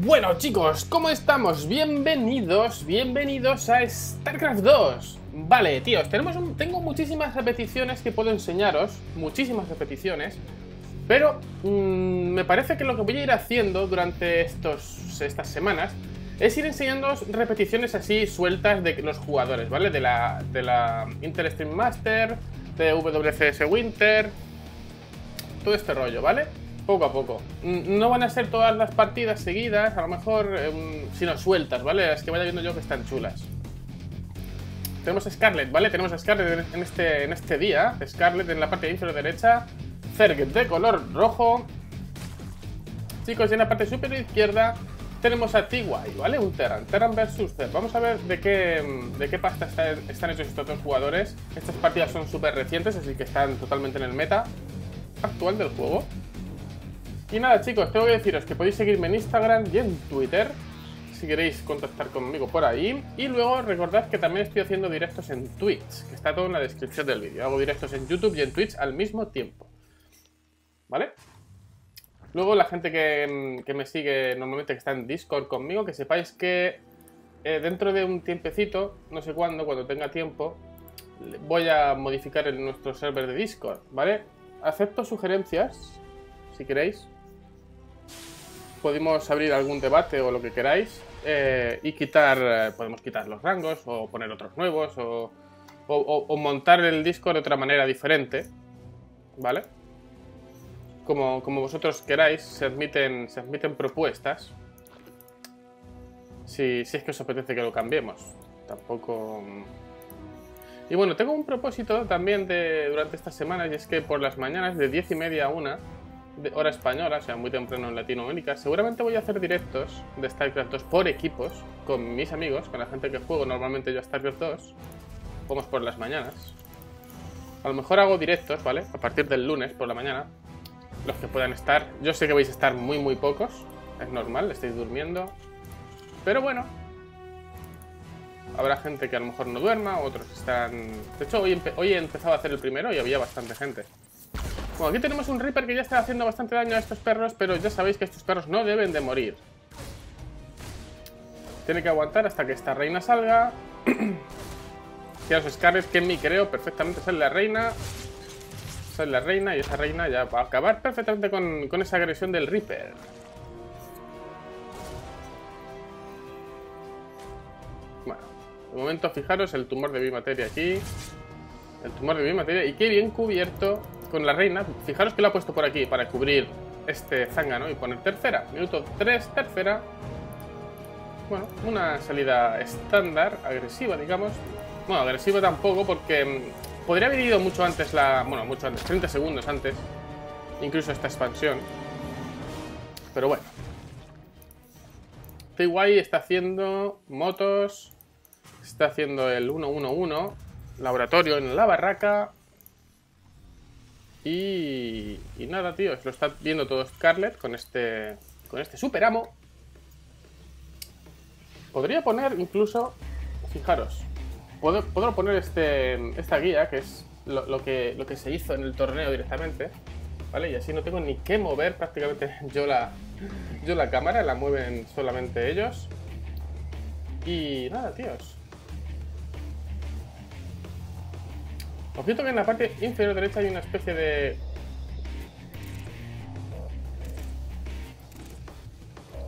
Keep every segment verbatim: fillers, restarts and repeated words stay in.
Bueno chicos, ¿cómo estamos? Bienvenidos, bienvenidos a StarCraft dos. Vale, tíos, tenemos un, tengo muchísimas repeticiones que puedo enseñaros, muchísimas repeticiones. Pero mmm, me parece que lo que voy a ir haciendo durante estos, estas semanas es ir enseñándoos repeticiones así sueltas de los jugadores, ¿vale? De la, de la Intel Extreme Masters, de W C S Winter, todo este rollo, ¿vale? Poco a poco. No van a ser todas las partidas seguidas, a lo mejor, eh, sino sueltas, ¿vale? Las que vaya viendo yo que están chulas. Tenemos a Scarlett, ¿vale? Tenemos a Scarlett en este, en este día. Scarlett en la parte inferior derecha. Zerg de color rojo. Chicos, y en la parte superior izquierda tenemos a T Y, ¿vale? Un Terran. Terran versus Zerg. Vamos a ver de qué, de qué pasta están, están hechos estos dos jugadores. Estas partidas son súper recientes, así que están totalmente en el meta actual del juego. Y nada chicos, tengo que deciros que podéis seguirme en Instagram y en Twitter si queréis contactar conmigo por ahí. Y luego recordad que también estoy haciendo directos en Twitch, que está todo en la descripción del vídeo. Hago directos en YouTube y en Twitch al mismo tiempo, ¿vale? Luego la gente que, que me sigue normalmente, que está en Discord conmigo, que sepáis que eh, dentro de un tiempecito, no sé cuándo, cuando tenga tiempo, voy a modificar el, nuestro server de Discord, ¿vale? Acepto sugerencias, si queréis. Podemos abrir algún debate o lo que queráis, eh, y quitar, eh, podemos quitar los rangos o poner otros nuevos o, o, o, o montar el Discord de otra manera diferente, ¿vale? Como, como vosotros queráis, se admiten, se admiten propuestas, si, si es que os apetece que lo cambiemos, tampoco... Y bueno, tengo un propósito también de, durante estas semanas, y es que por las mañanas de diez y media a una de hora española, o sea, muy temprano en Latinoamérica, seguramente voy a hacer directos de StarCraft dos por equipos con mis amigos, con la gente que juego normalmente yo a StarCraft dos. Vamos por las mañanas. A lo mejor hago directos, ¿vale? A partir del lunes por la mañana. Los que puedan estar. Yo sé que vais a estar muy, muy pocos. Es normal, estáis durmiendo. Pero bueno. Habrá gente que a lo mejor no duerma, otros están... De hecho, hoy, hoy he empezado a hacer el primero y había bastante gente. Bueno, aquí tenemos un Reaper que ya está haciendo bastante daño a estos perros, pero ya sabéis que estos perros no deben de morir. Tiene que aguantar hasta que esta reina salga. Fijaos, Scarlett, que en mí creo perfectamente sale la reina. Sale la reina y esa reina ya va a acabar perfectamente con, con esa agresión del Reaper. Bueno, de momento fijaros el tumor de bimateria aquí. El tumor de bimateria y qué bien cubierto... Con la reina, fijaros que la ha puesto por aquí para cubrir este zángano y poner tercera. Minuto tres, tercera. Bueno, una salida estándar, agresiva, digamos. Bueno, agresiva tampoco, porque podría haber ido mucho antes la... Bueno, mucho antes, treinta segundos antes. Incluso esta expansión. Pero bueno. T Y está haciendo motos. Está haciendo el uno uno uno. Laboratorio en la barraca. Y, y nada, tío, lo está viendo todo Scarlett con este con este super amo. Podría poner incluso, fijaros, puedo, puedo poner este, esta guía, que es lo, lo, que, lo que se hizo en el torneo directamente, ¿vale? Y así no tengo ni que mover prácticamente yo la, yo la cámara, la mueven solamente ellos. Y nada, tíos. Ojito que en la parte inferior derecha hay una especie de...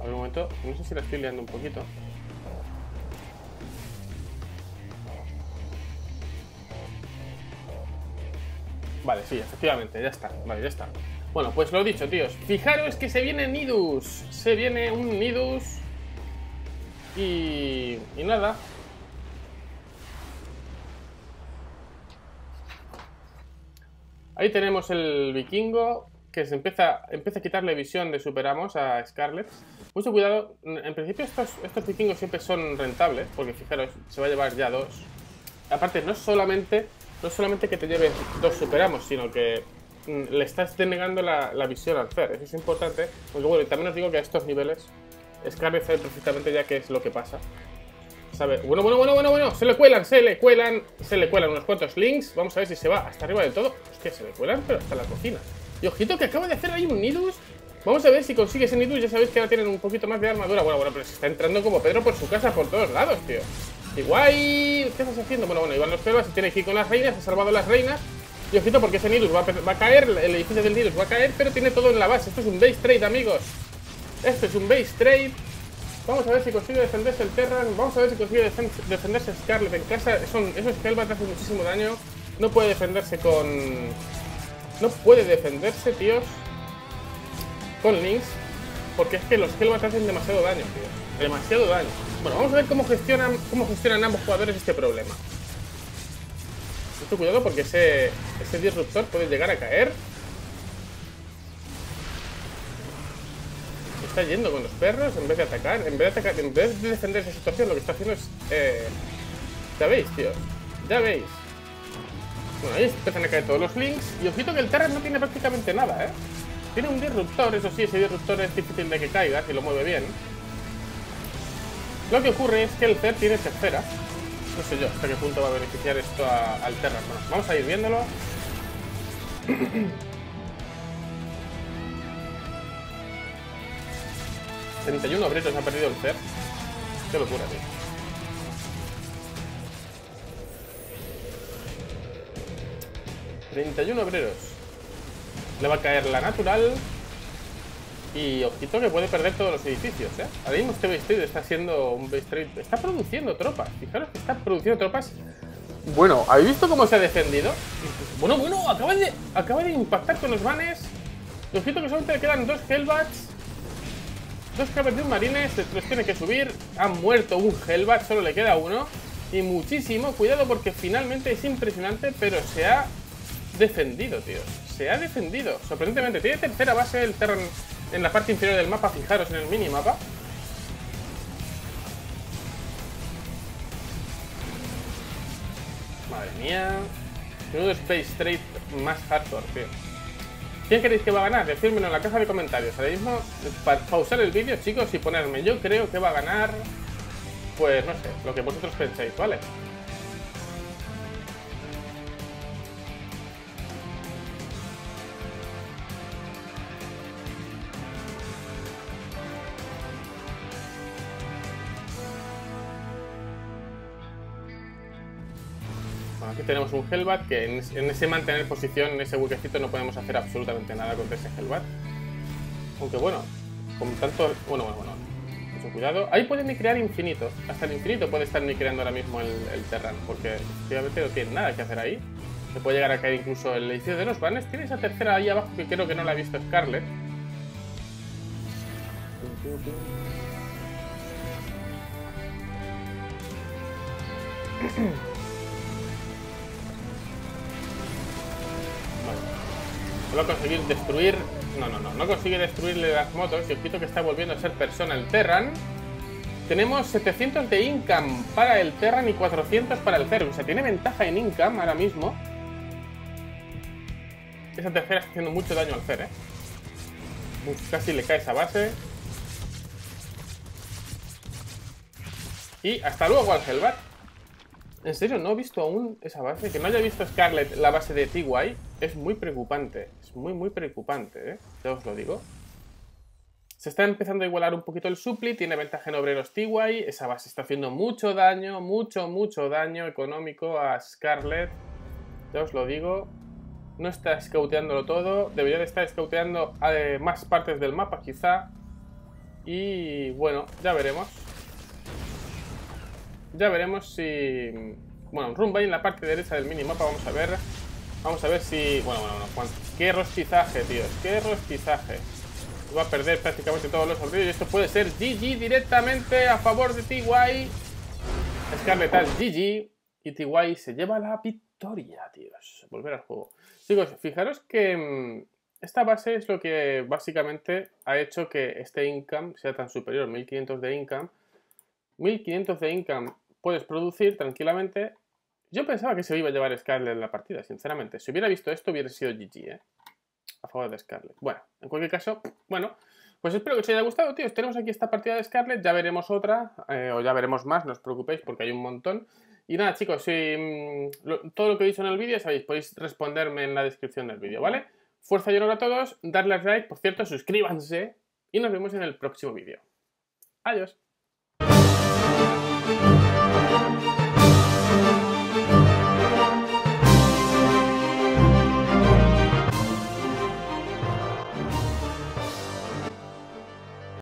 A ver, un momento, no sé si la estoy liando un poquito. Vale, sí, efectivamente, ya está, vale, ya está. Bueno, pues lo dicho, tíos, fijaros que se viene Nidus. Se viene un Nidus. Y... y nada. Ahí tenemos el vikingo que se empieza, empieza a quitarle visión de superamos a Scarlett. Mucho cuidado, en principio estos, estos vikingos siempre son rentables, porque fijaros, se va a llevar ya dos. Aparte, no solamente, no solamente que te lleves dos superamos, sino que le estás denegando la, la visión al Zerg. Eso es importante, porque bueno, también os digo que a estos niveles Scarlett sabe perfectamente ya qué es lo que pasa. Sabe. Bueno, bueno, bueno, bueno, bueno, se le cuelan, se le cuelan, se le cuelan unos cuantos links. Vamos a ver si se va hasta arriba del todo. Hostia, se le cuelan, pero hasta la cocina. Y ojito que acaba de hacer ahí un Nidus Vamos a ver si consigues en Idu. Ya sabéis que ahora tienen un poquito más de armadura. Bueno, bueno, pero se está entrando como Pedro por su casa por todos lados, tío. Igual, ¿qué estás haciendo? Bueno, bueno, Iván los Selvas se tiene que ir con las reinas, ha salvado las reinas. Y ojito porque ese Nidus va a, va a caer, el edificio del Nidus va a caer, pero tiene todo en la base. Esto es un base trade, amigos. Esto es un base trade. Vamos a ver si consigue defenderse el Terran. Vamos a ver si consigue defenderse Scarlett en casa. Son, esos Selvas hacen muchísimo daño. No puede defenderse con... No puede defenderse, tíos, con links, porque es que los Hellbats hacen demasiado daño, tío. Demasiado daño. Bueno, vamos a ver cómo gestionan, cómo gestionan ambos jugadores este problema. Mucho cuidado porque ese, ese disruptor puede llegar a caer. Se está yendo con los perros en vez de atacar. En vez de, atacar, en vez de defender esa situación, lo que está haciendo es... Eh, ya veis, tío. Ya veis. Bueno, ahí empiezan a caer todos los links. Y ojito que el Terran no tiene prácticamente nada, ¿eh? Tiene un disruptor, eso sí, ese disruptor es difícil de que caiga, si lo mueve bien. Lo que ocurre es que el Ter tiene tercera. No sé yo hasta qué punto va a beneficiar esto a, al Terran. Bueno, vamos a ir viéndolo. treinta y uno obreros ha perdido el Ter. Qué locura, tío. treinta y uno obreros. Le va a caer la natural. Y ojito que puede perder todos los edificios, ¿eh? Ahora mismo este base trade está haciendo un base trade. Está produciendo tropas. Fijaros que está produciendo tropas. Bueno, ¿habéis visto cómo se ha defendido? Bueno, bueno, acaba de, acaba de impactar con los vanes. Y ojito que solamente le quedan dos Hellbats. Dos cabezas de marines. Los tiene que subir. Ha muerto un Hellbat, solo le queda uno. Y muchísimo cuidado porque finalmente es impresionante, pero se ha... defendido, tío. Se ha defendido. Sorprendentemente. Tiene tercera base el Terran en la parte inferior del mapa. Fijaros en el minimapa. Madre mía. Menudo Space Trade más hardcore, tío. ¿Quién queréis que va a ganar? Decírmelo en la caja de comentarios. Ahora mismo, para pausar el vídeo, chicos, y ponerme. Yo creo que va a ganar... Pues no sé, lo que vosotros pensáis, ¿vale? Aquí tenemos un Hellbat que en, en ese mantener posición, en ese huequecito, no podemos hacer absolutamente nada contra ese Hellbat. Aunque bueno, con tanto... Bueno, bueno, bueno. Mucho cuidado. Ahí puede nicrear infinito. Hasta el infinito puede estar nicreando ahora mismo el, el Terran, porque efectivamente no tiene nada que hacer ahí. Se puede llegar a caer incluso el edificio de los vanes. Tiene esa tercera ahí abajo que creo que no la ha visto Scarlett. Va a conseguir destruir... No, no, no. No consigue destruirle las motos. Y ojito que está volviendo a ser persona el Terran. Tenemos setecientos de income para el Terran y cuatrocientos para el Zerg. O sea, tiene ventaja en income ahora mismo. Esa tercera está haciendo mucho daño al Zerg, ¿eh? Uf, casi le cae esa base. Y hasta luego al Hellbat. En serio, no he visto aún esa base. Que no haya visto Scarlett la base de T Y es muy preocupante. Es muy, muy preocupante, ¿eh? Ya os lo digo. Se está empezando a igualar un poquito el supply. Tiene ventaja en obreros T Y. Esa base está haciendo mucho daño, mucho, mucho daño económico a Scarlett. Ya os lo digo. No está scouteándolo todo. Debería de estar scouteando eh, más partes del mapa, quizá. Y bueno, ya veremos. Ya veremos si... Bueno, rumba ahí en la parte derecha del minimapa, vamos a ver. Vamos a ver si... Bueno, bueno, bueno. ¿Cuánto? ¡Qué rostizaje, tíos! ¡Qué rostizaje! Va a perder prácticamente todos los obreros y esto puede ser G G directamente a favor de T Y. Scarlett al G G y T Y se lleva la victoria, tíos. Volver al juego. Chicos, fijaros que... Esta base es lo que básicamente ha hecho que este income sea tan superior. mil quinientos de income. mil quinientos de income puedes producir tranquilamente. Yo pensaba que se iba a llevar Scarlett en la partida, sinceramente. Si hubiera visto esto, hubiera sido G G, ¿eh? A favor de Scarlett. Bueno, en cualquier caso, bueno, pues espero que os haya gustado, tíos. Tenemos aquí esta partida de Scarlett, ya veremos otra, eh, o ya veremos más, no os preocupéis porque hay un montón. Y nada, chicos, si, mmm, lo, todo lo que he dicho en el vídeo, sabéis, podéis responderme en la descripción del vídeo, ¿vale? Fuerza y honor a todos, darle al like, por cierto, suscríbanse y nos vemos en el próximo vídeo. Adiós.